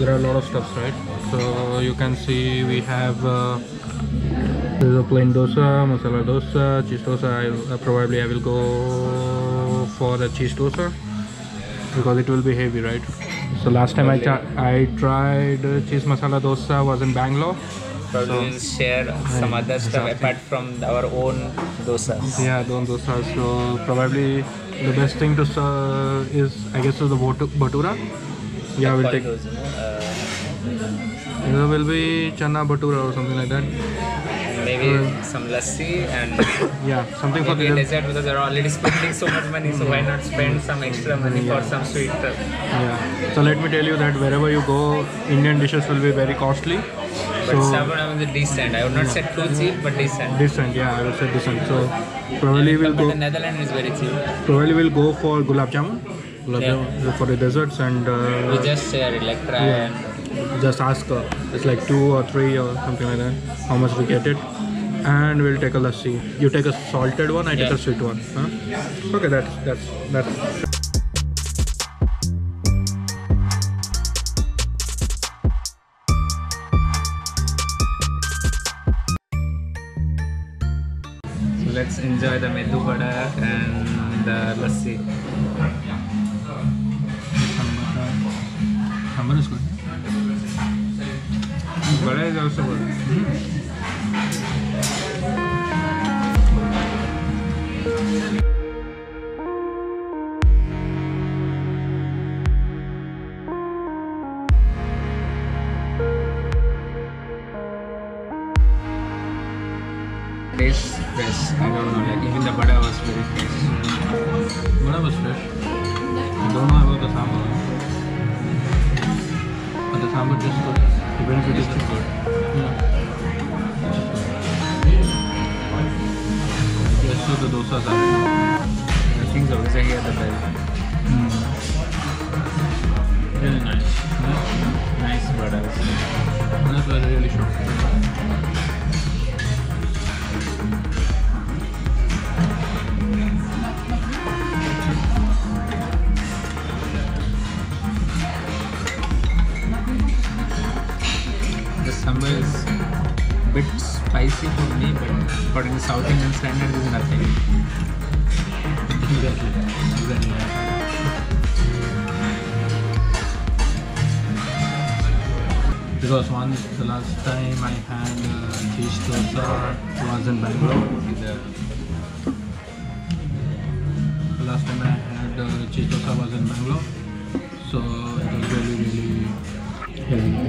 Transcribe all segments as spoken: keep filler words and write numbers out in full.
there are a lot of stuffs, right? So you can see we have uh, there's a plain dosa, masala dosa, cheese dosa. I, uh, probably I will go for the cheese dosa because it will be heavy, right? So last time I, I tried cheese masala dosa was in Bangalore. Probably so, we'll share some yeah, other stuff exactly. apart from our own dosas. Yeah, own dosas. So probably the best thing to serve is, I guess, is the bhatura. Yeah, we'll take. Those, you know, uh, there will be chana bhatura or something like that. Maybe uh, some lassi and yeah, something for the dessert because they're already spending so much money. So why not spend some extra money yeah. for some sweet stuff? Yeah. So let me tell you that wherever you go, Indian dishes will be very costly. But so, Saravana is decent. I would not say too cheap, but decent. Decent, yeah, I would say decent. So probably we'll go. The Netherlands is very cheap. Probably we'll go for Gulab Jamun. Gulab yeah. Jamun for the desserts and. Uh, we just share it, like try yeah. and. Just ask. Uh, it's like two or three or something like that. How much we get it, and we'll take a lassi. You take a salted one. I yeah. take a sweet one. Huh? Yeah. Okay, that's that's that's. Let's enjoy the meddu vada and the lassi. Sambar is good. Vada is also good. Mm-hmm. Taste. Fresh. I don't know, like even the vada was very fresh. Vada was fresh. I don't know about the sambar. But the sambar just good. Even if it is too good. Yeah. Let's do the dosas. I think the dosa here the best. Mm. Really nice. Nice vada. That was really short. Sambar is a bit spicy for me, but for in South Indian standard is nothing. Exactly. Exactly. Because once the last time I had uh, cheese dosa was in Bangalore. The last time I had uh, cheese dosa was in Bangalore, so it was really really heavy. It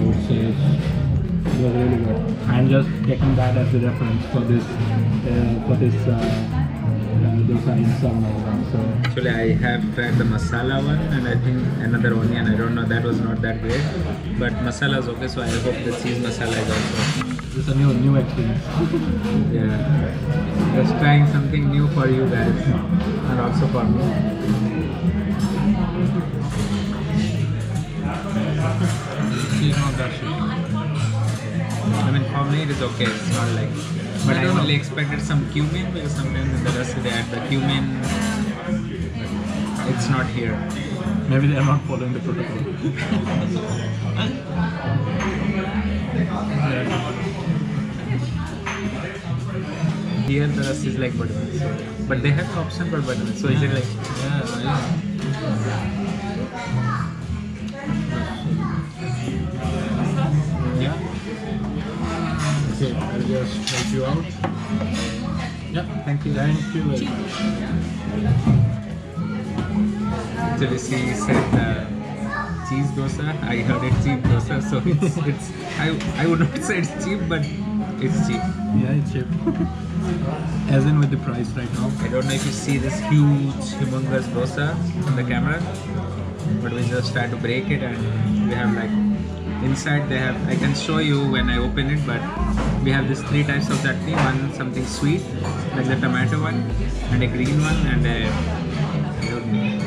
was really good. I'm just taking that as a reference for this uh, for this uh, uh, dosa in Saravana. So actually, I have tried the masala one and I think another one, and I don't know, that was not that great. But masala is okay, so I hope the cheese masala is also. It's a new new experience. Yeah, just trying something new for you guys and also for me. I mean, for me it is okay, it's not like, but I, I only expected some cumin because sometimes in the rest they add the cumin, it's not here. Maybe they are not following the protocol. Here the rest is like butternut, but they have the option for butternut, so is it like, yeah, yeah. Okay, I'll just help you out. Yep, thank you. Thank you very much. Actually, she said uh, cheese dosa. I heard it cheap dosa, so it's, it's I, I would not say it's cheap, but it's cheap. Yeah, it's cheap. As in with the price right now. I don't know if you see this huge, humongous dosa on the camera, but we just try to break it and we have like. Inside they have, I can show you when I open it, but we have these three types of chutney. One something sweet, like the tomato one, and a green one, and a, I don't know,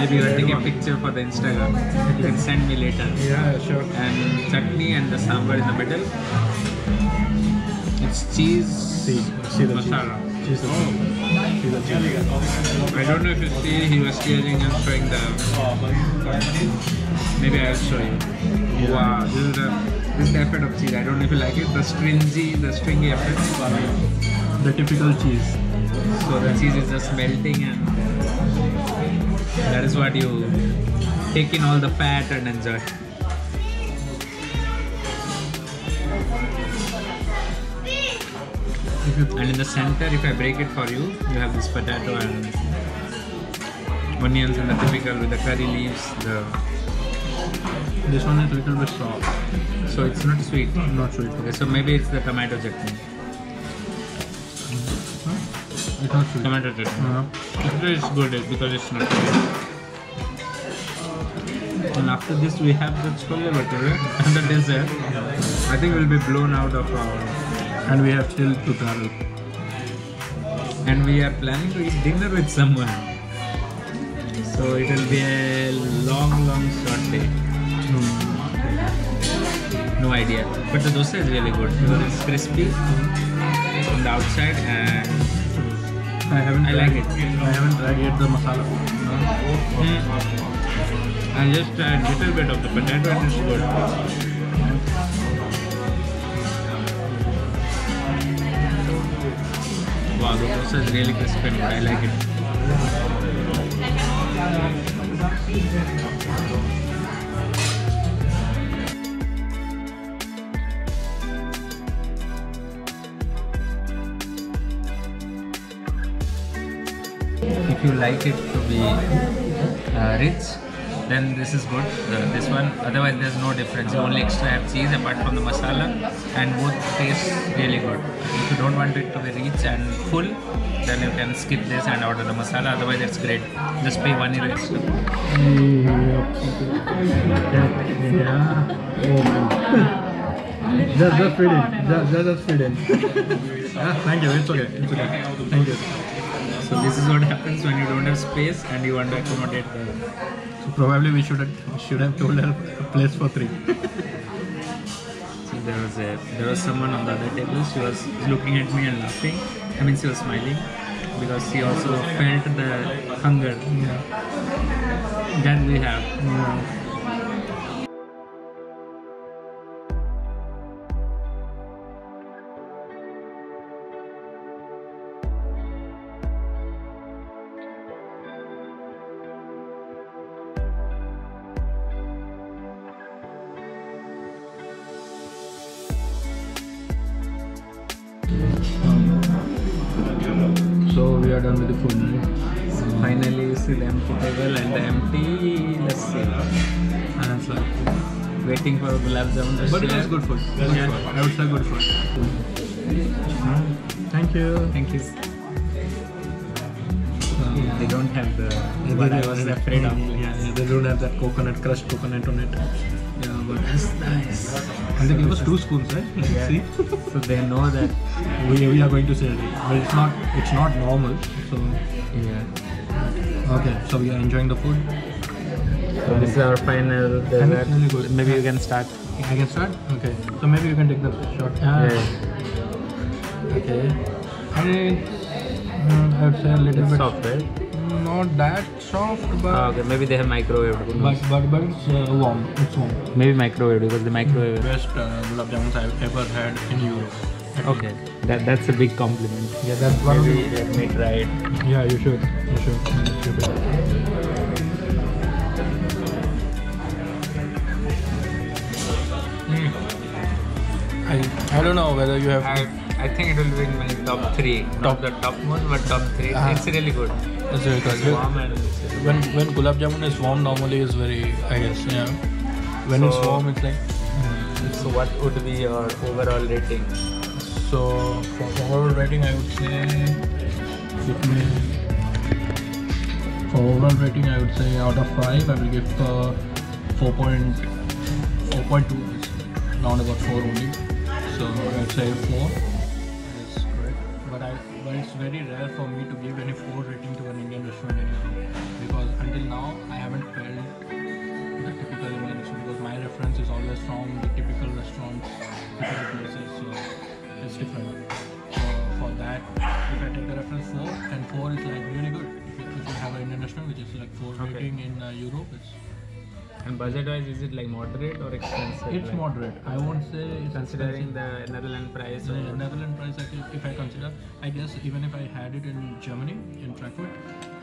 maybe you will take a picture for the Instagram. You can send me later. Yeah, sure. And chutney and the sambar in the middle. It's cheese, see, see the masala. Cheese. Cheese. Oh. See the cheese. I don't know if you see, he was tearing and showing the, maybe I'll show you. Yeah. Wow, this is the this is the effect of cheese. I don't know if you like it. The stringy, the stringy effect. Wow. The typical cheese. So the cheese is just melting, and that is what you take in all the fat and enjoy. And in the center, if I break it for you, you have this potato and onions and the typical with the curry leaves. The this one is a little bit soft, so it's not sweet. Not sweet. Okay, so maybe it's the tomato chutney. It's not sweet. Tomato chutney. Uh-huh. It's good because it's not sweet. And after this, we have the chole bhature and the dessert. I think we'll be blown out of our. And we have still to travel. And we are planning to eat dinner with someone. So it will be a long, long, short day. Mm. No idea. But the dosa is really good because it's crispy mm. on the outside, and I haven't. I like it. it. I haven't tried yet the masala. No. Mm. I just tried a little bit of the potato and it's good. Wow, the dosa is really crispy. I like it. If you like it to be uh, rich, then this is good. Uh, this one. Otherwise, there's no difference. You only extra have cheese apart from the masala, and both taste really good. If you don't want it to be rich and full, then you can skip this and order the masala. Otherwise, it's great. Just pay one euro extra. Yeah. Just, just feed in. Just, just, just feed in. Yeah, thank you. It's okay. It's okay. Thank you. So this is what happens when you don't have space and you want to accommodate. So probably we should have, should have told her a place for three. So there was a there was someone on the other table. She was looking at me and laughing. I mean, she was smiling because she also felt the hunger yeah. that we have. Yeah. So we are done with the food. Right? Finally, you see the empty table and the empty lassi. And it's like waiting for gulab jamun. But share. It was good food. Good yeah. food. I would say good food. Thank you. Thank you. Um, yeah, they don't have the. Yeah, what I was afraid of. Yeah, yeah, they don't have that coconut crushed coconut on it. Yeah, but that's nice. And they gave us two spoons, right? Yeah. See? So they know that we, we are going to celebrate. But it's not it's not normal. So yeah. Okay, so we are enjoying the food. So this is our final dessert. Really good. Maybe you can start. I can start? Okay. So maybe you can take the shot. Ah. Yeah. Okay. And I would say a little bit soft, right? Not that soft, but ah, okay. Maybe they have microwave. But but but it's uh, warm. It's warm. Maybe microwave because the microwave. Best uh, gulab jamuns I've ever had in Europe. Okay, that that's a big compliment. Yeah, that's one of the. Let me try it. Yeah, you should. You should. You should. Mm. I I don't know whether you have. I, I think it will be in my top three. Not top the top one, but top three. Uh-huh. It's really good. It's really good. It's warm and when when gulab jamun is warm, normally is very. I guess yeah. When so, it's warm, it's like. Mm. So what would be your overall rating? So for overall rating, I would say. It may, for overall rating, I would say out of five, I will give uh, four point four point two. Round about four only. So I would say four. But it's very rare for me to give any food rating to an Indian restaurant anymore, because until now I haven't felt the typical Indian restaurant, because my reference is always from the typical restaurants, typical places, so it's different. So for that, if I take the reference four, and four is like really good. If you have an Indian restaurant which is like four okay. rating in uh, Europe, it's And budget-wise, is it like moderate or expensive? It's like moderate. I won't say it's considering expensive. The Netherlands price. The or Netherlands price, if I consider, I guess even if I had it in Germany, in Frankfurt,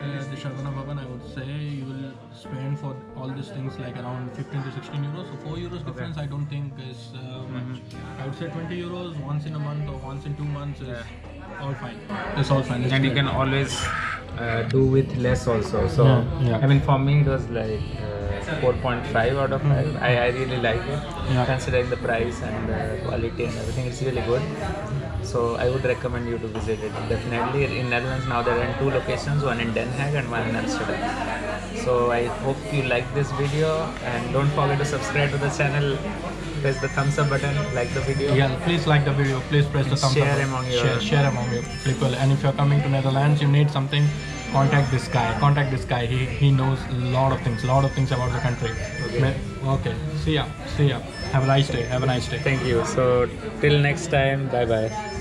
uh, the Saravana Bhavan, I would say you will spend for all these things like around fifteen to sixteen euros. So four euros difference, okay. I don't think is uh, mm-hmm. much. I would say twenty euros once in a month or once in two months is yeah. all fine. It's all fine. It's and great. You can always uh, do with less also. So yeah. Yeah. I mean, for me, it was like. Uh, four point five out of five. I, I really like it, yeah. considering the price and the quality and everything. It's really good. So I would recommend you to visit it. Definitely in Netherlands now there are two locations, one in Den Haag and one in Amsterdam. So I hope you like this video and don't forget to subscribe to the channel. Press the thumbs up button, like the video. Yeah, please like the video. Please press the thumbs share up. Among share, your share among your people. And if you're coming to Netherlands, you need something. Contact this guy. Contact this guy. He he knows a lot of things. Lot of things about the country. Okay. Okay. See ya. See ya. Have a nice day. Have a nice day. Thank you. So till next time. Bye bye.